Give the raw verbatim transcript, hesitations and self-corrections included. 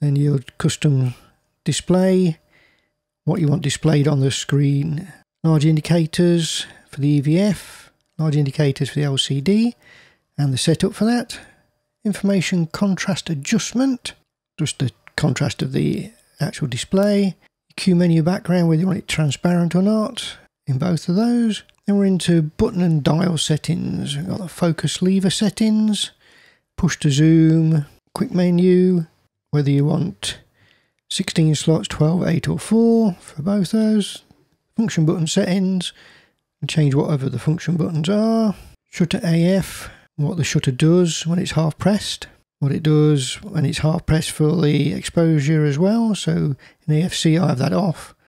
and your custom display, what you want displayed on the screen, large indicators for the E V F, large indicators for the L C D and the setup for that, information contrast adjustment, just the contrast of the actual display, Q menu background, whether you want it transparent or not in both of those. Then we're into button and dial settings. We've got the focus lever settings, push to zoom, quick menu, whether you want sixteen slots, twelve, eight or four for both those. Function button settings, and change whatever the function buttons are. Shutter A F, what the shutter does when it's half pressed, what it does when it's half pressed for the exposure as well. So in A F C I have that off.